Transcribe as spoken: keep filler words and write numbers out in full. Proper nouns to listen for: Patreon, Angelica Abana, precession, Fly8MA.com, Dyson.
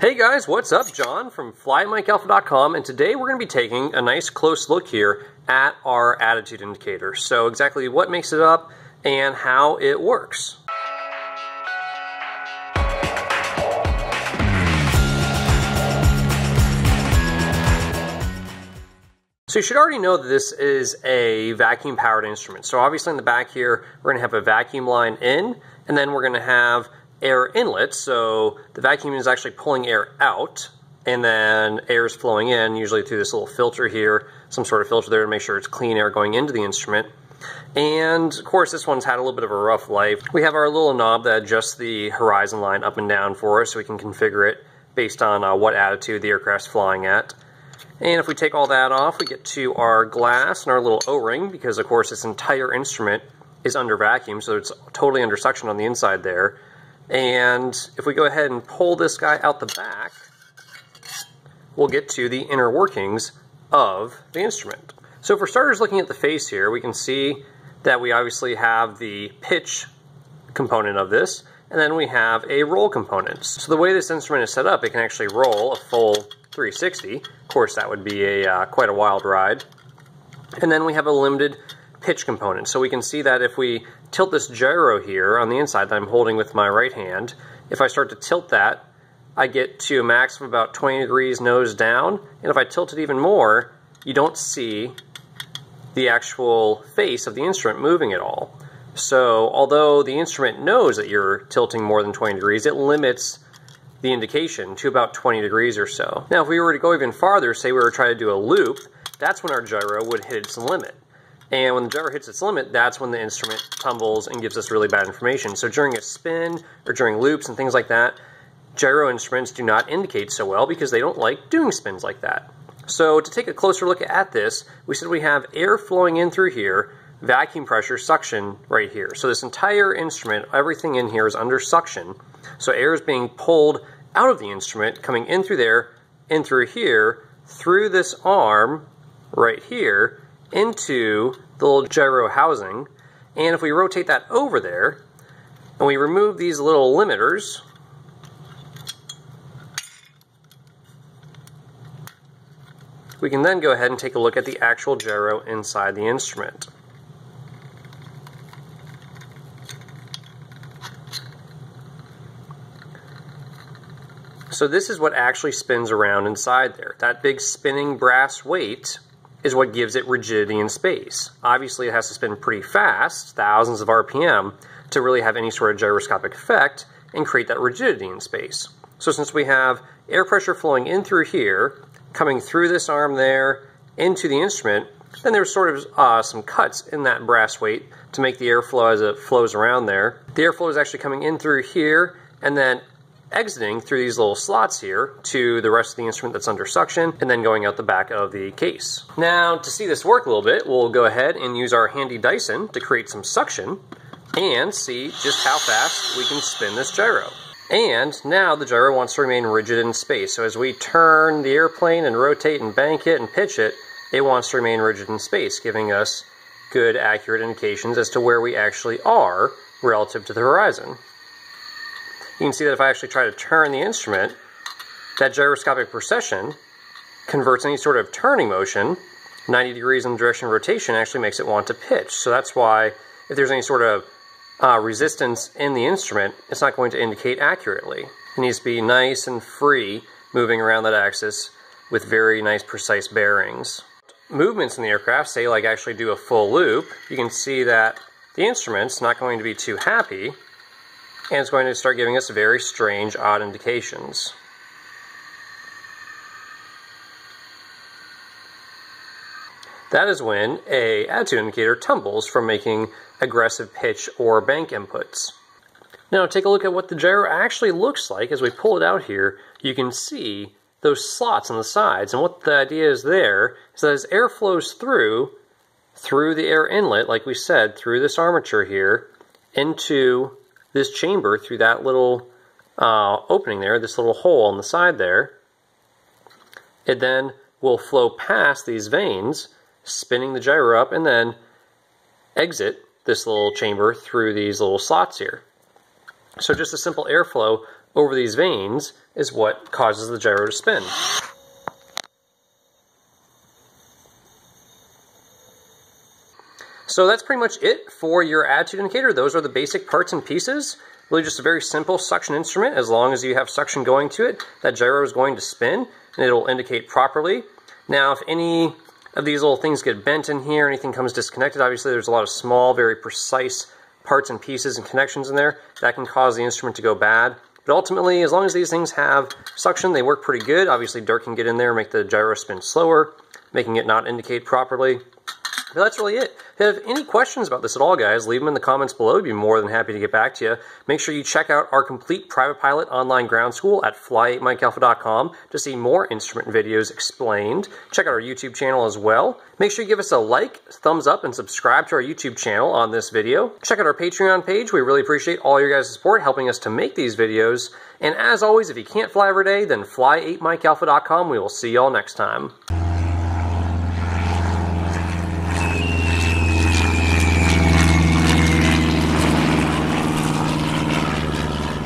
Hey guys, what's up? John from Fly eight M A dot com, and today we're going to be taking a nice close look here at our attitude indicator. So exactly what makes it up and how it works. So you should already know that this is a vacuum powered instrument. So obviously in the back here, we're going to have a vacuum line in, and then we're going to have air inlet, so the vacuum is actually pulling air out and then air is flowing in, usually through this little filter here, some sort of filter there to make sure it's clean air going into the instrument. And of course this one's had a little bit of a rough life. We have our little knob that adjusts the horizon line up and down for us so we can configure it based on uh, what attitude the aircraft's flying at. And if we take all that off, we get to our glass and our little O-ring, because of course this entire instrument is under vacuum, so it's totally under suction on the inside there. And if we go ahead and pull this guy out the back, we'll get to the inner workings of the instrument. So for starters, looking at the face here, we can see that we obviously have the pitch component of this, and then we have a roll component. So the way this instrument is set up, it can actually roll a full three sixty. Of course, that would be a uh, quite a wild ride. And then we have a limited pitch component. So we can see that if we tilt this gyro here on the inside that I'm holding with my right hand, if I start to tilt that, I get to a max of about twenty degrees nose down, and if I tilt it even more, you don't see the actual face of the instrument moving at all. So although the instrument knows that you're tilting more than twenty degrees, it limits the indication to about twenty degrees or so. Now if we were to go even farther, say we were trying to do a loop, that's when our gyro would hit its limit. And when the gyro hits its limit, that's when the instrument tumbles and gives us really bad information. So during a spin or during loops and things like that, gyro instruments do not indicate so well because they don't like doing spins like that. So to take a closer look at this, we said we have air flowing in through here, vacuum pressure, suction right here. So this entire instrument, everything in here is under suction. So air is being pulled out of the instrument, coming in through there, in through here, through this arm right here, into the little gyro housing. And if we rotate that over there and we remove these little limiters, we can then go ahead and take a look at the actual gyro inside the instrument. So this is what actually spins around inside there. That big spinning brass weight is what gives it rigidity in space. Obviously it has to spin pretty fast, thousands of R P M, to really have any sort of gyroscopic effect and create that rigidity in space. So since we have air pressure flowing in through here, coming through this arm there, into the instrument, then there's sort of uh, some cuts in that brass weight to make the airflow as it flows around there. The airflow is actually coming in through here and then exiting through these little slots here to the rest of the instrument that's under suction, and then going out the back of the case. Now, to see this work a little bit, we'll go ahead and use our handy Dyson to create some suction and see just how fast we can spin this gyro. And now the gyro wants to remain rigid in space. So as we turn the airplane and rotate and bank it and pitch it, it wants to remain rigid in space, giving us good, accurate indications as to where we actually are relative to the horizon. You can see that if I actually try to turn the instrument, that gyroscopic precession converts any sort of turning motion, ninety degrees in the direction of rotation, actually makes it want to pitch. So that's why if there's any sort of uh, resistance in the instrument, it's not going to indicate accurately. It needs to be nice and free, moving around that axis with very nice precise bearings. Movements in the aircraft, say like actually do a full loop, you can see that the instrument's not going to be too happy, and it's going to start giving us very strange, odd indications. That is when an attitude indicator tumbles from making aggressive pitch or bank inputs. Now take a look at what the gyro actually looks like as we pull it out here. You can see those slots on the sides, and what the idea is there is that as air flows through, through the air inlet, like we said, through this armature here, into this chamber through that little uh, opening there, this little hole on the side there, it then will flow past these vanes, spinning the gyro up, and then exit this little chamber through these little slots here. So just a simple airflow over these vanes is what causes the gyro to spin. So that's pretty much it for your attitude indicator. Those are the basic parts and pieces. Really just a very simple suction instrument. As long as you have suction going to it, that gyro is going to spin and it'll indicate properly. Now, if any of these little things get bent in here, anything comes disconnected, obviously there's a lot of small, very precise parts and pieces and connections in there that can cause the instrument to go bad. But ultimately, as long as these things have suction, they work pretty good. Obviously, dirt can get in there and make the gyro spin slower, making it not indicate properly. But that's really it. If you have any questions about this at all, guys, leave them in the comments below. I'd be more than happy to get back to you. Make sure you check out our complete private pilot online ground school at fly eight M A dot com to see more instrument videos explained. Check out our YouTube channel as well. Make sure you give us a like, thumbs up, and subscribe to our YouTube channel on this video. Check out our Patreon page. We really appreciate all your guys' support helping us to make these videos. And as always, if you can't fly every day, then fly eight M A dot com. We will see y'all next time.